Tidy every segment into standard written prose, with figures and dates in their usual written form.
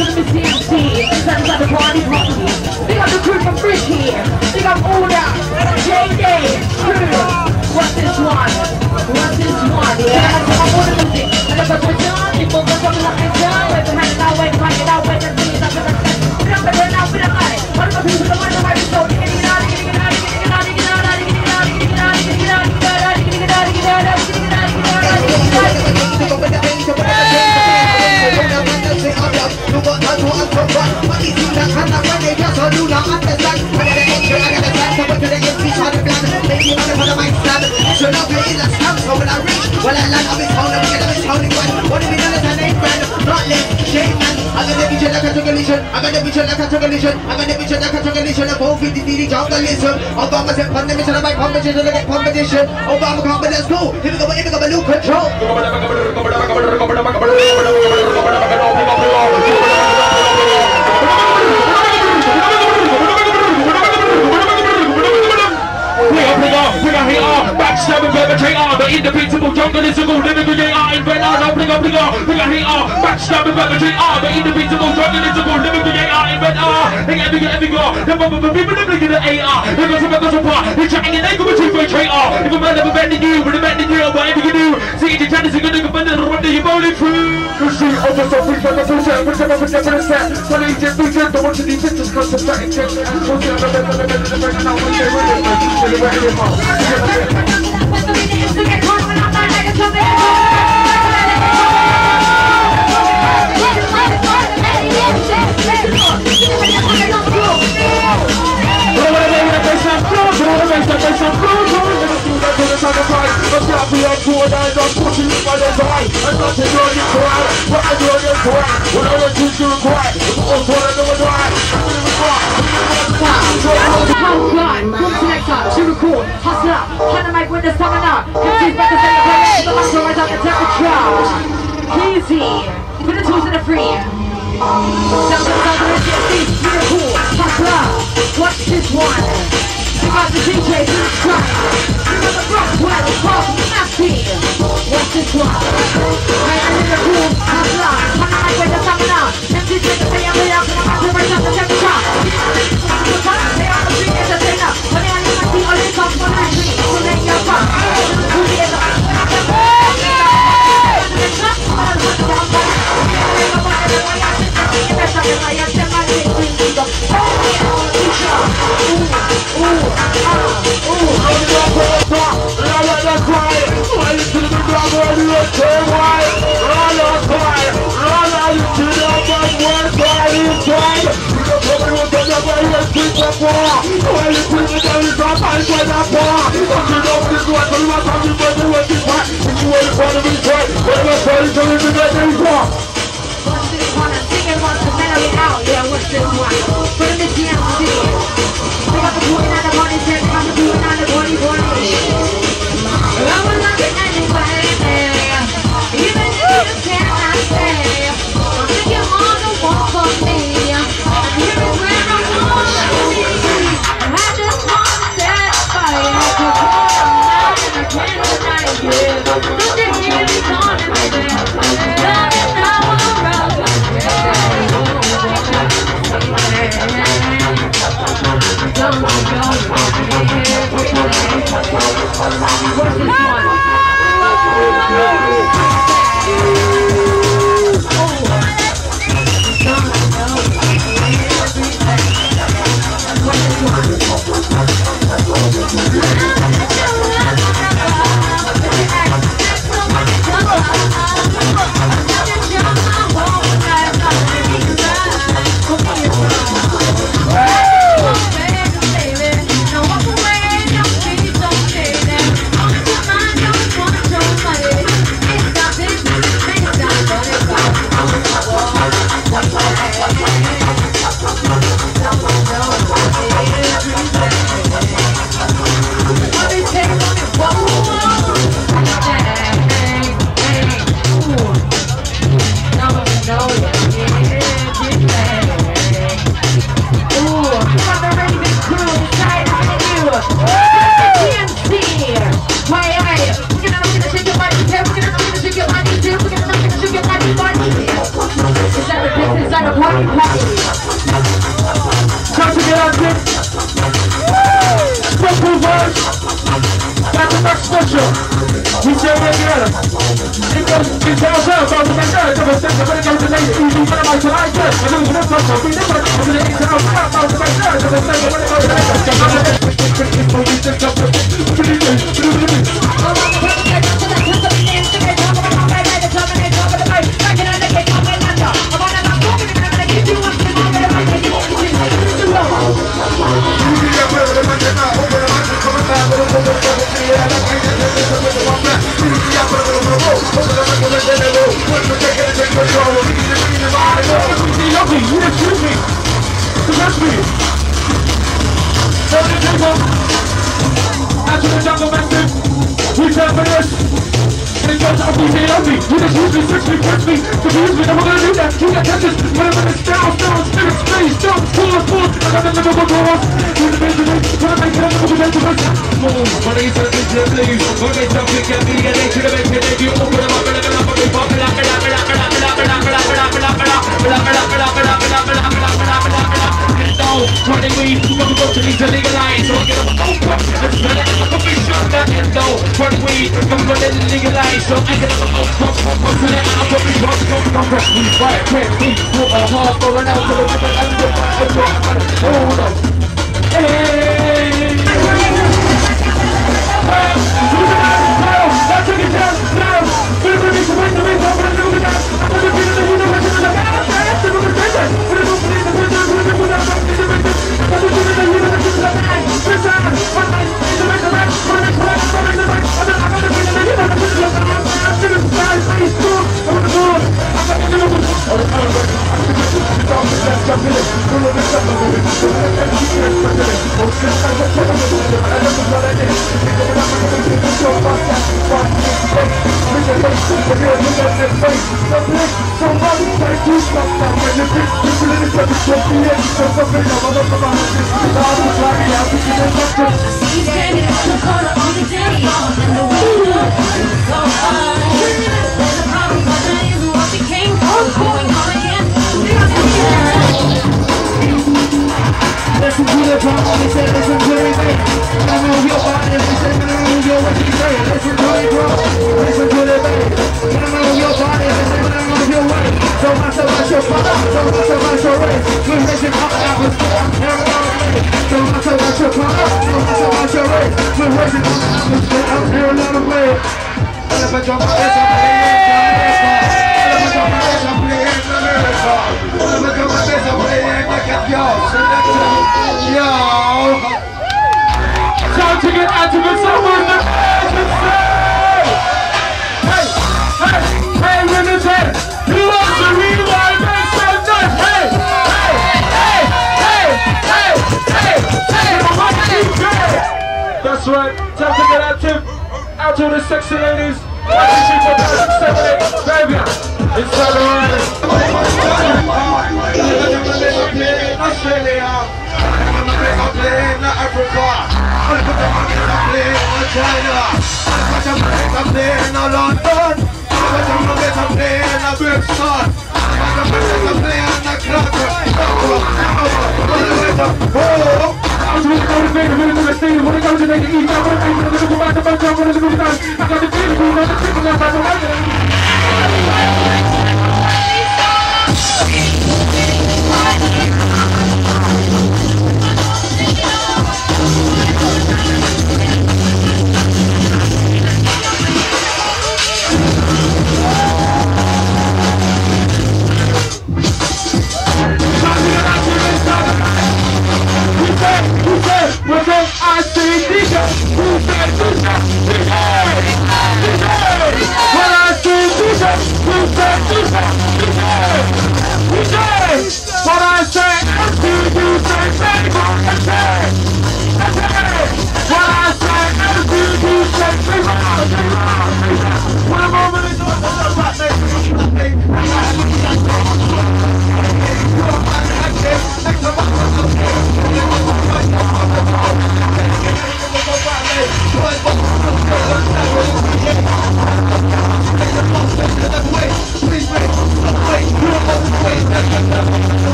out to Mr. TMC, that's like the party monkey. Big up the crew from Frisky, big up all that, J-Day, crew. What's this one? What's this one? Yeah, that's what I want to do. And if I put it on, people will come up and down. Wait for hanging out, wait for hanging out, wait for things up in the tent. Get up and run out with a body. What if I put the money on my show? Get it out, get it out, get it out, get it out, get it out, get it out, get it out, get it out, get it out, get it out, get it out, get it out, get it out. Don't you hear me calling, baby? Love is how When I say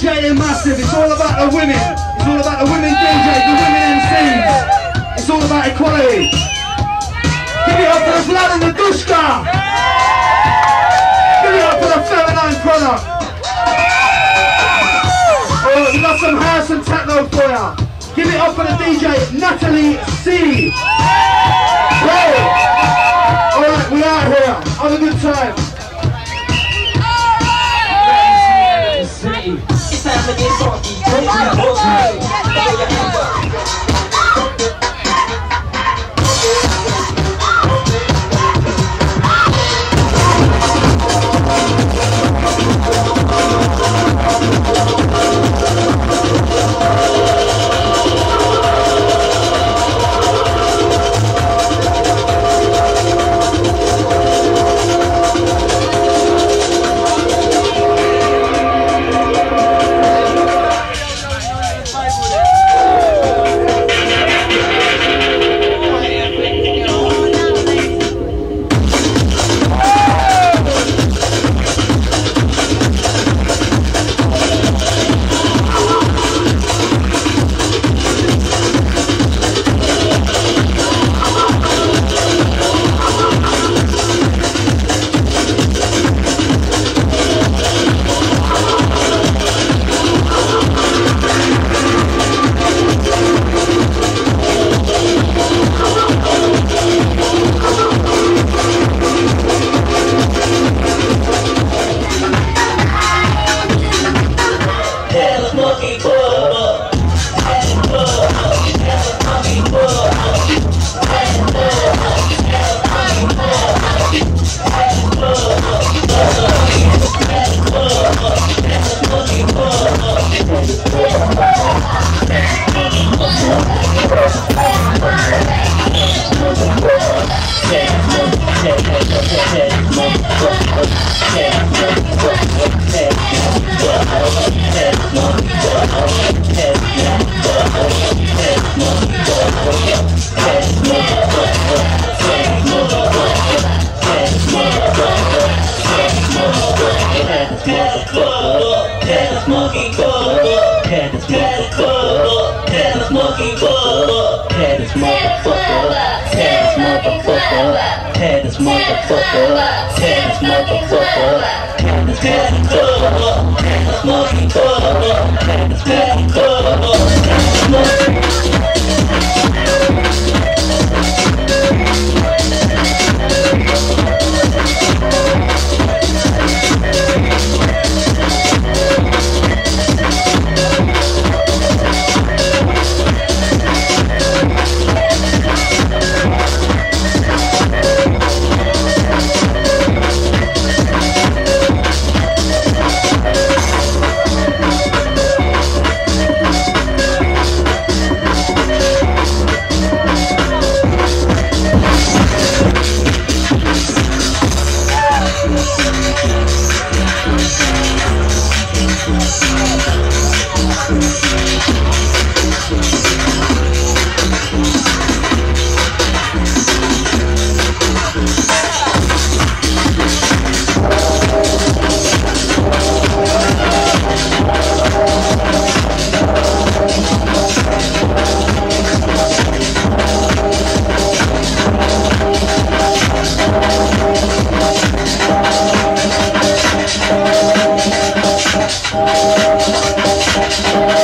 J-Day Massive, it's all about the women. It's all about the women DJs, the women MCs. It's all about equality. Give it up for the Vlad and the Dushka. Give it up for the feminine product. Oh, we got some house and techno for ya. Give it up for the DJ, Natalie C. Hey. Alright, we out here. Have a good time. It's time to get funky. Put your hands